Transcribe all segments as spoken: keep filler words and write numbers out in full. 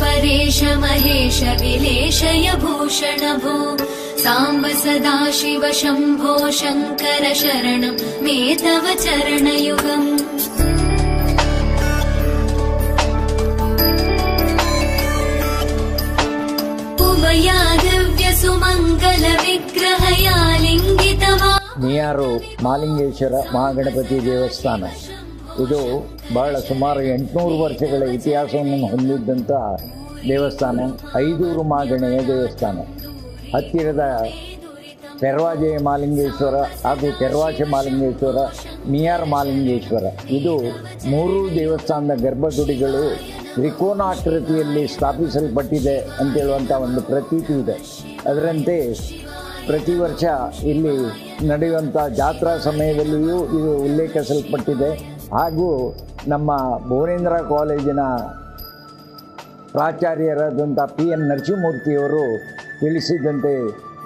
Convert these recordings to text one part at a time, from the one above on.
परेश महेश विलेशय भूषण भो सांब सदा शिव शंभो शंकर शरण मे तव चरण युगम। उभयादिव्य सुमंगल विग्रहयालिंगित मियार मालिंगेश्वर महागणपति देवस्थान ಇದು ಬಹಳ ಸುಮಾರು ಎಂಟುನೂರು ವರ್ಷಗಳ ಇತಿಹಾಸವನ್ನು ಹೊಂದಿದ್ದಂಥ ದೇವಸ್ಥಾನ, ಐದೂರು ಮಾಗಣೆಯ ದೇವಸ್ಥಾನ. ಹತ್ತಿರದ ಪೆರ್ವಾಜೆ ಮಾಲಿಂಗೇಶ್ವರ ಹಾಗೂ ಪೆರ್ವಾಜೆ ಮಾಲಿಂಗೇಶ್ವರ, ಮಿಯಾರ್ ಮಾಲಿಂಗೇಶ್ವರ ಇದು ಮೂರು ದೇವಸ್ಥಾನದ ಗರ್ಭಗುಡಿಗಳು ತ್ರಿಕೋನಾಕೃತಿಯಲ್ಲಿ ಸ್ಥಾಪಿಸಲ್ಪಟ್ಟಿದೆ ಅಂತೇಳುವಂಥ ಒಂದು ಪ್ರತೀತಿ ಇದೆ. ಅದರಂತೆ ಪ್ರತಿ ವರ್ಷ ಇಲ್ಲಿ ನಡೆಯುವಂಥ ಜಾತ್ರಾ ಸಮಯದಲ್ಲಿಯೂ ಇದು ಉಲ್ಲೇಖಿಸಲ್ಪಟ್ಟಿದೆ. ಹಾಗೂ ನಮ್ಮ ಭುವನೇಂದ್ರ ಕಾಲೇಜಿನ ಪ್ರಾಚಾರ್ಯರಾದಂಥ ಪಿ ಎನ್ ನರಸಿಂಹಮೂರ್ತಿಯವರು ತಿಳಿಸಿದಂತೆ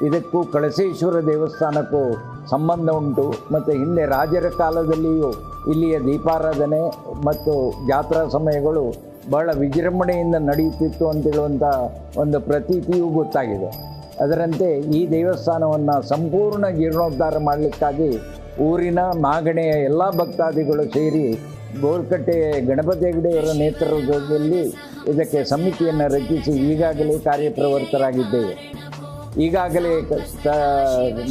ಇದಕ್ಕೂ ಕಳಸೇಶ್ವರ ದೇವಸ್ಥಾನಕ್ಕೂ ಸಂಬಂಧ ಉಂಟು. ಮತ್ತು ಹಿಂದೆ ರಾಜರ ಕಾಲದಲ್ಲಿಯೂ ಇಲ್ಲಿಯ ದೀಪಾರಾಧನೆ ಮತ್ತು ಜಾತ್ರಾ ಸಮಯಗಳು ಬಹಳ ವಿಜೃಂಭಣೆಯಿಂದ ನಡೆಯುತ್ತಿತ್ತು ಅಂತೇಳುವಂಥ ಒಂದು ಪ್ರತೀತಿಯೂ ಗೊತ್ತಾಗಿದೆ. ಅದರಂತೆ ಈ ದೇವಸ್ಥಾನವನ್ನು ಸಂಪೂರ್ಣ ಜೀರ್ಣೋದ್ಧಾರ ಮಾಡಲಿಕ್ಕಾಗಿ ಊರಿನ ಮಾಗಣೆಯ ಎಲ್ಲ ಭಕ್ತಾದಿಗಳು ಸೇರಿ ಗೋರ್ಕಟ್ಟೆ ಗಣಪತಿ ಹೆಗಡೆಯವರ ನೇತೃತ್ವದಲ್ಲಿ ಇದಕ್ಕೆ ಸಮಿತಿಯನ್ನು ರಚಿಸಿ ಈಗಾಗಲೇ ಕಾರ್ಯಪ್ರವೃತ್ತರಾಗಿದ್ದೇವೆ. ಈಗಾಗಲೇ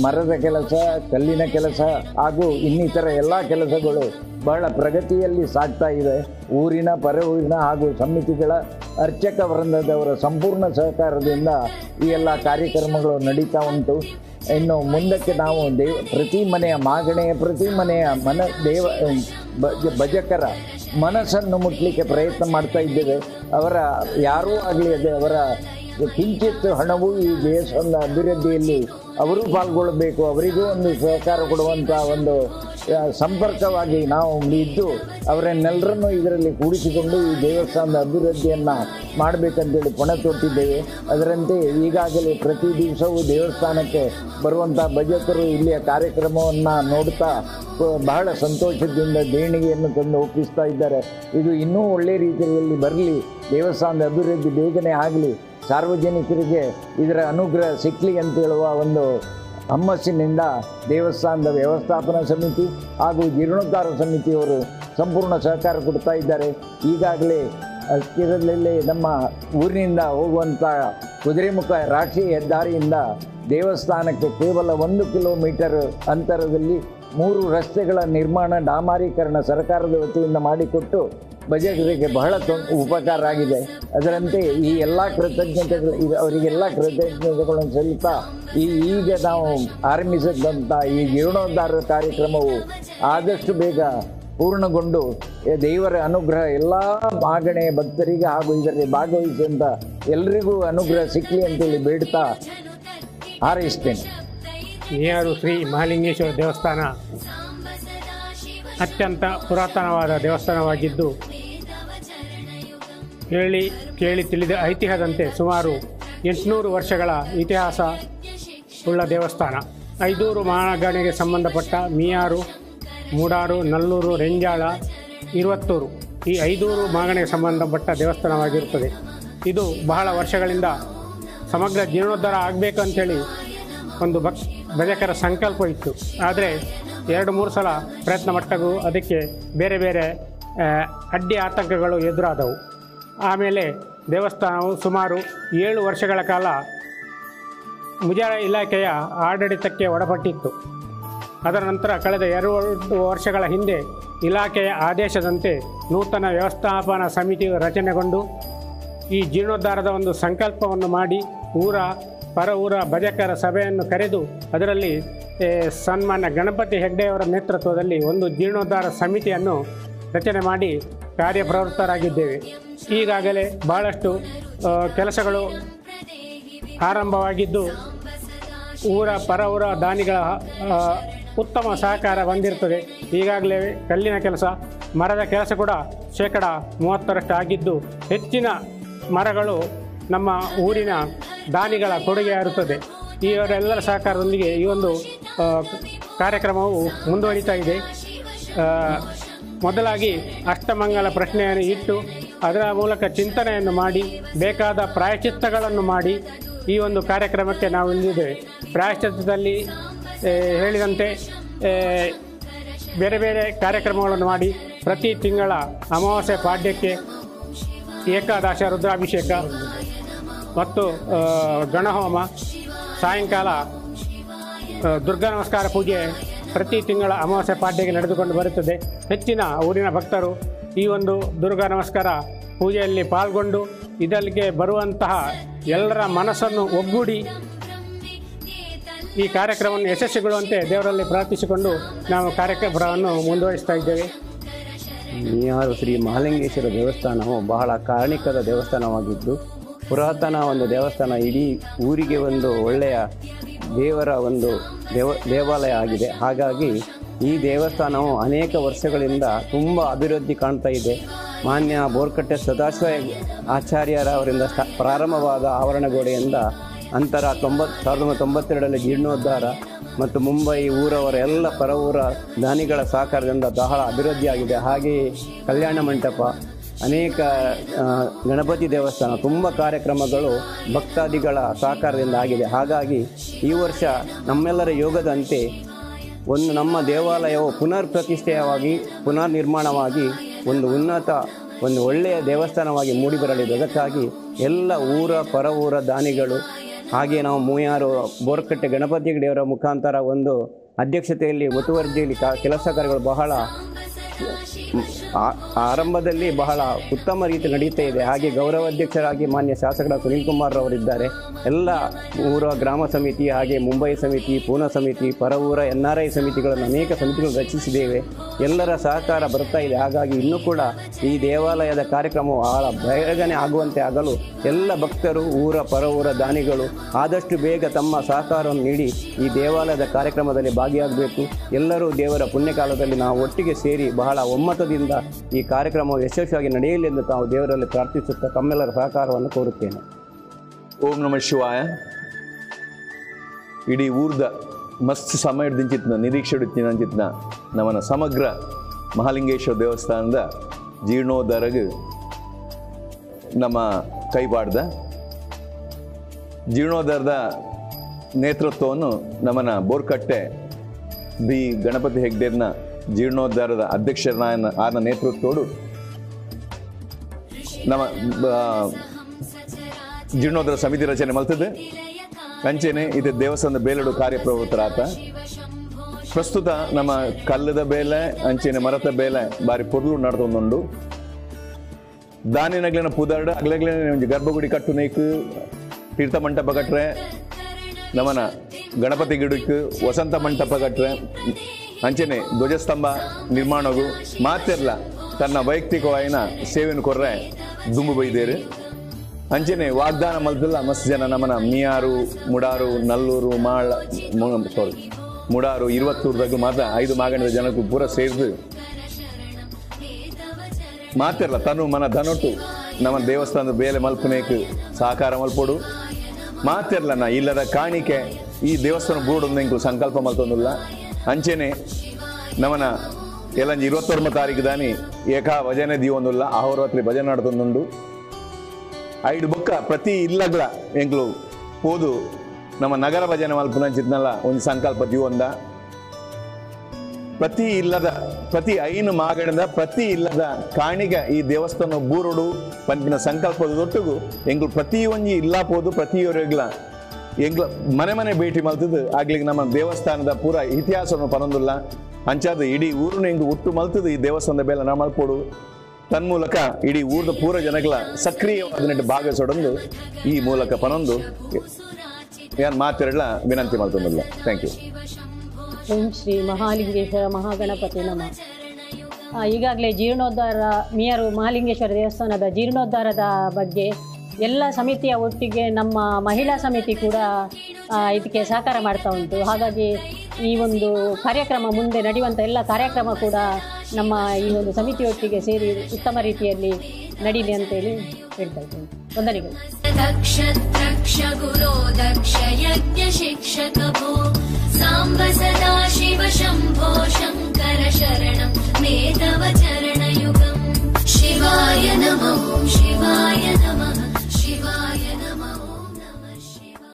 ಮರದ ಕೆಲಸ, ಕಲ್ಲಿನ ಕೆಲಸ ಹಾಗೂ ಇನ್ನಿತರ ಎಲ್ಲ ಕೆಲಸಗಳು ಬಹಳ ಪ್ರಗತಿಯಲ್ಲಿ ಸಾಗ್ತಾ ಇವೆ. ಊರಿನ ಪರ ಊರಿನ ಹಾಗೂ ಸಮಿತಿಗಳ ಅರ್ಚಕ ವೃಂದದವರ ಸಂಪೂರ್ಣ ಸಹಕಾರದಿಂದ ಈ ಎಲ್ಲ ಕಾರ್ಯಕ್ರಮಗಳು ನಡೀತಾ ಉಂಟು. ಇನ್ನು ಮುಂದಕ್ಕೆ ನಾವು ದೇವ ಪ್ರತಿ ಮನೆಯ ಮಾಗಣೆಯ ಪ್ರತಿ ಮನೆಯ ಮನ ದೇವ ಭಜಕರ ಮನಸ್ಸನ್ನು ಮುಟ್ಟಲಿಕ್ಕೆ ಪ್ರಯತ್ನ ಮಾಡ್ತಾ ಇದ್ದೇವೆ. ಅವರ ಯಾರೂ ಆಗಲಿ ಅದೇ ಅವರ ಕಿಂಚಿತ್ತು ಹಣವೂ ಈ ದೇಶದ ಅಭಿವೃದ್ಧಿಯಲ್ಲಿ ಅವರೂ ಪಾಲ್ಗೊಳ್ಳಬೇಕು, ಅವರಿಗೂ ಒಂದು ಸಹಕಾರ ಕೊಡುವಂಥ ಒಂದು ಸಂಪರ್ಕವಾಗಿ ನಾವು ಇದ್ದು ಅವರನ್ನೆಲ್ಲರನ್ನು ಇದರಲ್ಲಿ ಕೂಡಿಸಿಕೊಂಡು ಈ ದೇವಸ್ಥಾನದ ಅಭಿವೃದ್ಧಿಯನ್ನು ಮಾಡಬೇಕಂತೇಳಿ ಪಣ ತೊಟ್ಟಿದ್ದೇವೆ. ಅದರಂತೆ ಈಗಾಗಲೇ ಪ್ರತಿ ದಿವಸವೂ ದೇವಸ್ಥಾನಕ್ಕೆ ಬರುವಂಥ ಭಜಕರು ಇಲ್ಲಿಯ ಕಾರ್ಯಕ್ರಮವನ್ನು ನೋಡ್ತಾ ಬಹಳ ಸಂತೋಷದಿಂದ ದೇಣಿಗೆಯನ್ನು ತಂದು ಒಪ್ಪಿಸ್ತಾ ಇದ್ದಾರೆ. ಇದು ಇನ್ನೂ ಒಳ್ಳೆಯ ರೀತಿಯಲ್ಲಿ ಬರಲಿ, ದೇವಸ್ಥಾನದ ಅಭಿವೃದ್ಧಿ ಬೇಗನೆ ಆಗಲಿ, ಸಾರ್ವಜನಿಕರಿಗೆ ಇದರ ಅನುಗ್ರಹ ಸಿಕ್ಕಲಿ ಅಂತೇಳುವ ಒಂದು ಹಮ್ಮಸ್ಸಿನಿಂದ ದೇವಸ್ಥಾನದ ವ್ಯವಸ್ಥಾಪನಾ ಸಮಿತಿ ಹಾಗೂ ಜೀರ್ಣೋದ್ಧಾರ ಸಮಿತಿಯವರು ಸಂಪೂರ್ಣ ಸಹಕಾರ ಕೊಡ್ತಾ ಇದ್ದಾರೆ. ಈಗಾಗಲೇ ಹತ್ತಿರದಲ್ಲೇ ನಮ್ಮ ಊರಿನಿಂದ ಹೋಗುವಂಥ ಕುದುರೆಮುಖ ರಾಷ್ಟ್ರೀಯ ಹೆದ್ದಾರಿಯಿಂದ ದೇವಸ್ಥಾನಕ್ಕೆ ಕೇವಲ ಒಂದು ಕಿಲೋಮೀಟರ್ ಅಂತರದಲ್ಲಿ ಮೂರು ರಸ್ತೆಗಳ ನಿರ್ಮಾಣ ಡಾಮಾರೀಕರಣ ಸರ್ಕಾರದ ವತಿಯಿಂದ ಮಾಡಿಕೊಟ್ಟು ಭಜಕರಿಗೆ ಬಹಳ ಉಪಕಾರ ಆಗಿದೆ. ಅದರಂತೆ ಈ ಎಲ್ಲ ಕೃತಜ್ಞತೆಗಳು ಅವರಿಗೆಲ್ಲ ಕೃತಜ್ಞತೆಗಳನ್ನು ಸಲ್ಲಿಸ್ತಾ ಈ ಈಗ ನಾವು ಆರಂಭಿಸಿದಂಥ ಈ ಜೀರ್ಣೋದ್ಧಾರ ಕಾರ್ಯಕ್ರಮವು ಆದಷ್ಟು ಬೇಗ ಪೂರ್ಣಗೊಂಡು ದೇವರ ಅನುಗ್ರಹ ಎಲ್ಲ ಮಾಗಣೆಯ ಭಕ್ತರಿಗೆ ಹಾಗೂ ಇದರಲ್ಲಿ ಭಾಗವಹಿಸಿದಂಥ ಎಲ್ಲರಿಗೂ ಅನುಗ್ರಹ ಸಿಕ್ಕಲಿ ಅಂತೇಳಿ ಬೇಡ್ತಾ ಹಾರೈಸ್ತೇನೆ. ಮಿಯಾರು ಶ್ರೀ ಮಹಾಲಿಂಗೇಶ್ವರ ದೇವಸ್ಥಾನ ಅತ್ಯಂತ ಪುರಾತನವಾದ ದೇವಸ್ಥಾನವಾಗಿದ್ದು ಹೇಳಿ ಕೇಳಿ ತಿಳಿದ ಐತಿಹ್ಯದಂತೆ ಸುಮಾರು ಎಂಟುನೂರು ವರ್ಷಗಳ ಇತಿಹಾಸ ಉಳ್ಳ ದೇವಸ್ಥಾನ. ಐದೂರು ಮಹಾಗಣೆಗೆ ಸಂಬಂಧಪಟ್ಟ ಮಿಯಾರು, ಮೂಡಾರು, ನಲ್ಲೂರು, ರೆಂಜಾಳ, ಇರುವತ್ತೂರು ಈ ಐದೂರು ಮಹಾಗಣೆಗೆ ಸಂಬಂಧಪಟ್ಟ ದೇವಸ್ಥಾನವಾಗಿರುತ್ತದೆ. ಇದು ಬಹಳ ವರ್ಷಗಳಿಂದ ಸಮಗ್ರ ಜೀರ್ಣೋದ್ಧಾರ ಆಗಬೇಕು ಅಂಥೇಳಿ ಒಂದು ಭಕ್ ಭಜಕರ ಸಂಕಲ್ಪ ಇತ್ತು. ಆದರೆ ಎರಡು ಮೂರು ಸಲ ಪ್ರಯತ್ನ ಮಟ್ಟಗೂ ಅದಕ್ಕೆ ಬೇರೆ ಬೇರೆ ಅಡ್ಡಿ ಆತಂಕಗಳು ಎದುರಾದವು. ಆಮೇಲೆ ದೇವಸ್ಥಾನವು ಸುಮಾರು ಏಳು ವರ್ಷಗಳ ಕಾಲ ಮುಜರಾಯಿ ಇಲಾಖೆಯ ಆಡಳಿತಕ್ಕೆ ಒಳಪಟ್ಟಿತ್ತು. ಅದರ ನಂತರ ಕಳೆದ ಎರಡು ವರ್ಷಗಳ ಹಿಂದೆ ಇಲಾಖೆಯ ಆದೇಶದಂತೆ ನೂತನ ವ್ಯವಸ್ಥಾಪನಾ ಸಮಿತಿಯು ರಚನೆಗೊಂಡು ಈ ಜೀರ್ಣೋದ್ಧಾರದ ಒಂದು ಸಂಕಲ್ಪವನ್ನು ಮಾಡಿ ಊರ ಪರ ಊರ ಭಜಕರ ಸಭೆಯನ್ನು ಕರೆದು ಅದರಲ್ಲಿ ಸನ್ಮಾನ್ಯ ಗಣಪತಿ ಹೆಗ್ಡೆಯವರ ನೇತೃತ್ವದಲ್ಲಿ ಒಂದು ಜೀರ್ಣೋದ್ಧಾರ ಸಮಿತಿಯನ್ನು ರಚನೆ ಮಾಡಿ ಕಾರ್ಯಪ್ರವೃತ್ತರಾಗಿದ್ದೇವೆ. ಈಗಾಗಲೇ ಭಾಳಷ್ಟು ಕೆಲಸಗಳು ಆರಂಭವಾಗಿದ್ದು ಊರ ಪರ ಊರ ದಾನಿಗಳ ಉತ್ತಮ ಸಹಕಾರ ಹೊಂದಿರುತ್ತದೆ. ಈಗಾಗಲೇ ಕಲ್ಲಿನ ಕೆಲಸ, ಮರದ ಕೆಲಸ ಕೂಡ ಶೇಕಡ ಮೂವತ್ತರಷ್ಟು ಆಗಿದ್ದು ಹೆಚ್ಚಿನ ಮರಗಳು ನಮ್ಮ ಊರಿನ ದಾನಿಗಳ ಕೊಡುಗೆಯಾಗಿರುತ್ತದೆ. ಇವರೆಲ್ಲರ ಸಹಕಾರದೊಂದಿಗೆ ಈ ಒಂದು ಕಾರ್ಯಕ್ರಮವು ಮುಂದುವರಿತಾ ಇದೆ. ಮೊದಲಾಗಿ ಅಷ್ಟಮಂಗಲ ಪ್ರಶ್ನೆಯನ್ನು ಇಟ್ಟು ಅದರ ಮೂಲಕ ಚಿಂತನೆಯನ್ನು ಮಾಡಿ ಬೇಕಾದ ಪ್ರಾಯಶ್ಚಿತ್ತಗಳನ್ನು ಮಾಡಿ ಈ ಒಂದು ಕಾರ್ಯಕ್ರಮಕ್ಕೆ ನಾವು ಇಳಿದಿದ್ದೇವೆ. ಪ್ರಾಯಶ್ಚಿತ್ತದಲ್ಲಿ ಹೇಳಿದಂತೆ ಬೇರೆ ಬೇರೆ ಕಾರ್ಯಕ್ರಮಗಳನ್ನು ಮಾಡಿ ಪ್ರತಿ ತಿಂಗಳ ಅಮಾವಾಸ್ಯೆ ಪಾಡ್ಯಕ್ಕೆ ಏಕಾದಶ ರುದ್ರಾಭಿಷೇಕ ಮತ್ತು ಗಣಹೋಮ, ಸಾಯಂಕಾಲ ದುರ್ಗಾ ನಮಸ್ಕಾರ ಪೂಜೆ ಪ್ರತಿ ತಿಂಗಳ ಅಮಾವಾಸ್ಯೆ ಪಾಡ್ಯಕ್ಕೆ ನಡೆದುಕೊಂಡು ಬರುತ್ತದೆ. ಹೆಚ್ಚಿನ ಊರಿನ ಭಕ್ತರು ಈ ಒಂದು ದುರ್ಗಾ ನಮಸ್ಕಾರ ಪೂಜೆಯಲ್ಲಿ ಪಾಲ್ಗೊಂಡು ಇದಕ್ಕೆ ಬರುವಂತಹ ಎಲ್ಲರ ಮನಸ್ಸನ್ನು ಒಗ್ಗೂಡಿ ಈ ಕಾರ್ಯಕ್ರಮವನ್ನು ಯಶಸ್ವಿಗೊಳ್ಳುವಂತೆ ದೇವರಲ್ಲಿ ಪ್ರಾರ್ಥಿಸಿಕೊಂಡು ನಾವು ಕಾರ್ಯಕ್ರಮವನ್ನು ಮುಂದುವರಿಸ್ತಾ ಇದ್ದೇವೆ. ಮೀಯಾರ್ ಶ್ರೀ ಮಹಾಲಿಂಗೇಶ್ವರ ದೇವಸ್ಥಾನವು ಬಹಳ ಕಾರಣಿಕದ ದೇವಸ್ಥಾನವಾಗಿದ್ದು ಪುರಾತನ ಒಂದು ದೇವಸ್ಥಾನ. ಇಡೀ ಊರಿಗೆ ಒಂದು ಒಳ್ಳೆಯ ದೇವರ ಒಂದು ದೇವ ದೇವಾಲಯ ಆಗಿದೆ. ಹಾಗಾಗಿ ಈ ದೇವಸ್ಥಾನವು ಅನೇಕ ವರ್ಷಗಳಿಂದ ತುಂಬ ಅಭಿವೃದ್ಧಿ ಕಾಣ್ತಾ ಇದೆ. ಮಾನ್ಯ ಬೋರ್ಕಟ್ಟೆ ಸದಾಶಿವ ಆಚಾರ್ಯರವರಿಂದ ಪ್ರಾರಂಭವಾದ ಆವರಣ ಗೋಡೆಯಿಂದ ಅಂತರ ತೊಂಬತ್ತು ಸಾವಿರದ ಒಂಬೈನೂರ ತೊಂಬತ್ತೆರಡರಲ್ಲಿ ಜೀರ್ಣೋದ್ಧಾರ ಮತ್ತು ಮುಂಬೈ ಊರವರ ಎಲ್ಲ ಪರ ಊರ ದಾನಿಗಳ ಸಹಕಾರದಿಂದ ಬಹಳ ಅಭಿವೃದ್ಧಿಯಾಗಿದೆ. ಹಾಗೆಯೇ ಕಲ್ಯಾಣ ಮಂಟಪ, ಅನೇಕ ಗಣಪತಿ ದೇವಸ್ಥಾನ, ತುಂಬ ಕಾರ್ಯಕ್ರಮಗಳು ಭಕ್ತಾದಿಗಳ ಸಹಕಾರದಿಂದ ಆಗಿದೆ. ಹಾಗಾಗಿ ಈ ವರ್ಷ ನಮ್ಮೆಲ್ಲರ ಯೋಗದಂತೆ ಒಂದು ನಮ್ಮ ದೇವಾಲಯವು ಪುನರ್ ಪ್ರತಿಷ್ಠೆಯವಾಗಿ ಪುನರ್ ನಿರ್ಮಾಣವಾಗಿ ಒಂದು ಉನ್ನತ ಒಂದು ಒಳ್ಳೆಯ ದೇವಸ್ಥಾನವಾಗಿ ಮೂಡಿಬರಲಿದೆ. ಅದಕ್ಕಾಗಿ ಎಲ್ಲ ಊರ ಪರ ಊರ ದಾನಿಗಳು ಹಾಗೆ ನಾವು ಮೂಯಾರು ಬೋರ್ಕಟ್ಟೆ ಗಣಪತಿ ದೇವರ ಮುಖಾಂತರ ಒಂದು ಅಧ್ಯಕ್ಷತೆಯಲ್ಲಿ ಒತ್ತುವರ್ಜಿಯಲ್ಲಿ ಕೆಲಸ ಕಾರ್ಯಗಳು ಬಹಳ ಆರಂಭದಲ್ಲಿ ಬಹಳ ಉತ್ತಮ ರೀತಿ ನಡೆಯುತ್ತಾ ಇದೆ. ಹಾಗೆ ಗೌರವಾಧ್ಯಕ್ಷರಾಗಿ ಮಾನ್ಯ ಶಾಸಕರ ಸುನೀಲ್ ಕುಮಾರ್ ರವರಿದ್ದಾರೆ. ಎಲ್ಲ ಊರ ಗ್ರಾಮ ಸಮಿತಿ, ಹಾಗೆ ಮುಂಬೈ ಸಮಿತಿ, ಪೂನಾ ಸಮಿತಿ, ಪರ ಊರ ಎನ್ ಆರ್ ಐ ಸಮಿತಿಗಳನ್ನು ಅನೇಕ ಸಮಿತಿಗಳನ್ನು ರಚಿಸಿದ್ದೇವೆ. ಎಲ್ಲರ ಸಹಕಾರ ಬರ್ತಾ ಇದೆ. ಹಾಗಾಗಿ ಇನ್ನೂ ಕೂಡ ಈ ದೇವಾಲಯದ ಕಾರ್ಯಕ್ರಮವು ಬಹಳ ಬೇಗನೆ ಆಗುವಂತೆ ಆಗಲು ಎಲ್ಲ ಭಕ್ತರು, ಊರ ಪರ ಊರ ದಾನಿಗಳು ಆದಷ್ಟು ಬೇಗ ತಮ್ಮ ಸಹಕಾರವನ್ನು ನೀಡಿ ಈ ದೇವಾಲಯದ ಕಾರ್ಯಕ್ರಮದಲ್ಲಿ ಭಾಗಿಯಾಗಬೇಕು. ಎಲ್ಲರೂ ದೇವರ ಪುಣ್ಯಕಾಲದಲ್ಲಿ ನಾವು ಒಟ್ಟಿಗೆ ಸೇರಿ ಬಹಳ ಒಮ್ಮತದಿಂದ ಈ ಕಾರ್ಯಕ್ರಮವು ಯಶಸ್ವಿಯಾಗಿ ನಡೆಯಲಿ ಎಂದು ತಾವು ದೇವರಲ್ಲಿ ಪ್ರಾರ್ಥಿಸುತ್ತಾ ತಮ್ಮೆಲ್ಲರ ಸಹಕಾರವನ್ನು ಕೋರುತ್ತೇನೆ. ಓಂ ನಮಃ ಶಿವಾಯ. ಇಡೀ ಊರ್ದ ಮಸ್ತ್ ಸಮಯ ಹಿಡ್ದಿಂಚಿತ್ನ ನಿರೀಕ್ಷೆ ಹಿಡಿತಿನ ಅಂಚಿತ್ನ ನಮ್ಮನ ಸಮಗ್ರ ಮಹಾಲಿಂಗೇಶ್ವರ ದೇವಸ್ಥಾನದ ಜೀರ್ಣೋದ್ಧಾರಕ್ಕೆ ನಮ್ಮ ಕೈಪಾಡ್ದ ಜೀರ್ಣೋದ್ಧಾರದ ನೇತೃತ್ವವನ್ನು ನಮ್ಮನ ಬೋರ್ಕಟ್ಟೆ ಬಿ ಗಣಪತಿ ಹೆಗ್ಡೆರ್ನ ಜೀರ್ಣೋದ್ಧಾರದ ಅಧ್ಯಕ್ಷರನ್ನ ಆನ ನೇತೃತ್ವದೋಡು ನಮ್ಮ ಜೀರ್ಣೋದ್ಧಾರ ಸಮಿತಿ ರಚನೆ ಮಲ್ತದೆ. ಅಂಚೆನೆ ಇದು ದೇವಸ್ಥಾನದ ಬೇಲಡು ಕಾರ್ಯಪ್ರವೃತ್ತರಾತ. ಪ್ರಸ್ತುತ ನಮ್ಮ ಕಲ್ಲದ ಬೇಲೆ ಅಂಚೆನೆ ಮರದ ಬೇಲೆ ಬಾರಿ ಪೊರ್ಲು ನಡೆದೊಂದುಂಡು. ದಾನಿನಗ್ಲಿನ ಪುದಾರ್ಡ್ ಅಗ್ಲಗ್ಲೇ ಒಂದು ಗರ್ಭಗುಡಿ ಕಟ್ಟು ನೇಕು ತೀರ್ಥ ಮಂಟಪ ಕಟ್ರೆ, ನಮ್ಮನ ಗಣಪತಿ ಗಿಡಕ್ಕೆ ವಸಂತ ಮಂಟಪ ಕಟ್ರೆ, ಅಂಚೆನೆ ಧ್ವಜಸ್ತಂಭ ನಿರ್ಮಾಣವು ಮಾತೆಲ್ಲ ತನ್ನ ವೈಯಕ್ತಿಕವಾಯಿನ ಸೇವೆಯನ್ನು ಕೊರ್ರೆ ದುಂಬು ಬೈದೇರು. ಅಂಚೆನೆ ವಾಗ್ದಾನ ಮಲ್ದಿಲ್ಲ ಮಸ್ತ್ ಜನ ನಮ್ಮನ ಮೀಯಾರು ಮುಡಾರು ನಲ್ಲೂರು ಮಾಳ ಸಾರಿ ಮುಡಾರು ಇರುವತ್ತೂರ್ದಾಗ ಮಾತ್ರ ಐದು ಮಾಗಣದ ಜನಕ್ಕೂ ಪೂರ ಸೇರಿದು ಮಾತಿರಲ್ಲ ತನು ಮನ ಧನೊಟ್ಟು ನಮ್ಮ ದೇವಸ್ಥಾನದ ಬೇಲೆ ಮಲ್ಪನೇಕು ಸಹಕಾರ ಮಲ್ಪೋಡು. ಮಾತಿರಲ್ಲ ನಾ ಇಲ್ಲದ ಕಾಣಿಕೆ ಈ ದೇವಸ್ಥಾನ ಬೋರ್ಡ್ ಒಂದೆಂಕು ಸಂಕಲ್ಪ ಮಲ್ತೊಂದಿಲ್ಲ. ಅಂಚೆನೆ ನಮ್ಮನ ಎಲ್ಲ ಇರುವತ್ತೊಂಬ ತಾರೀಕು ದಾನಿ ಏಕಾ ಭಜನೆ ದೀವೊಂದುಲ್ಲ ಆಹೋರಾತ್ರಿ ಭಜನೆ ಆಡ್ತೊಂದುಂಡು. ಐದು ಬೊಕ್ಕ ಪ್ರತಿ ಇಲ್ಲಗಳ ಎಂಗ್ಳು ಹೋದು ನಮ್ಮ ನಗರ ಭಜನೆ ಮಲ್ಪನ ಚಿತ್ನಲ್ಲ ಒಂದು ಸಂಕಲ್ಪ ದೀವೊಂದ. ಪ್ರತಿ ಇಲ್ಲದ ಪ್ರತಿ ಐನು ಮಾಗಣದ ಪ್ರತಿ ಇಲ್ಲದ ಕಾಣಿಗ ಈ ದೇವಸ್ಥಾನ ಬೂರುಡು ಪಂಪಿನ ಸಂಕಲ್ಪದ ಒಟ್ಟಿಗೂ ಎಂಗ್ಳು ಪ್ರತಿಯೊಂದು ಇಲ್ಲ ಹೋದು ಪ್ರತಿಯೊರೆಗ್ಲ ಎಂಗ್ಲ ಮನೆ ಮನೆ ಭೇಟಿ ಮಲ್ತದ್ದು ಆಗ್ಲಿಕ್ಕೆ ನಮ್ಮ ದೇವಸ್ಥಾನದ ಪೂರ ಇತಿಹಾಸವನ್ನು ಪರೊಂದಿಲ್ಲ. ಅಂಚಾದ ಇಡೀ ಊರನ್ನ ಹೆಂಗೆ ಒಟ್ಟು ಮಲ್ತದ್ದು ಈ ದೇವಸ್ಥಾನದ ಮೇಲೆ ನಾ ಮಲ್ಪೋಡು. ತನ್ಮೂಲಕ ಇಡೀ ಊರದ ಪೂರ ಜನಗಳ ಸಕ್ರಿಯವಾದ ಭಾಗಸೊಡೊಂದು ಈ ಮೂಲಕ ಪನೊಂದು यान मातिरला विनंती मालतों मिला थैंक यू ओम श्री महालिंगेश्वर महागणपति नमः ಈಗಾಗಲೇ ಜೀರ್ಣೋದ್ಧಾರ ಮಿಯರು ಮಹಾಲಿಂಗೇಶ್ವರ ದೇವಸ್ಥಾನದ ಜೀರ್ಣೋದ್ಧಾರದ ಬಗ್ಗೆ ಎಲ್ಲ ಸಮಿತಿಯ ಒಟ್ಟಿಗೆ ನಮ್ಮ ಮಹಿಳಾ ಸಮಿತಿ ಕೂಡ ಇದಕ್ಕೆ ಸಹಕಾರ ಮಾಡ್ತಾ ಉಂಟು. ಹಾಗಾಗಿ ಈ ಒಂದು ಕಾರ್ಯಕ್ರಮ ಮುಂದೆ ನಡೆಯುವಂಥ ಎಲ್ಲ ಕಾರ್ಯಕ್ರಮ ಕೂಡ ನಮ್ಮ ಈ ಒಂದು ಸಮಿತಿಯೊಟ್ಟಿಗೆ ಸೇರಿ ಉತ್ತಮ ರೀತಿಯಲ್ಲಿ ನಡೀಲಿ ಅಂತೇಳಿ ಹೇಳ್ತಾ ಇದ್ದೀನಿ. ವಂದನೆಗಳು. ದಕ್ಷ ದಕ್ಷ ಗುರು ದಕ್ಷ ಯಜ್ಞ ಶಿಕ್ಷಕೋ ಸಾಂಬ ಸದಾಶಿವ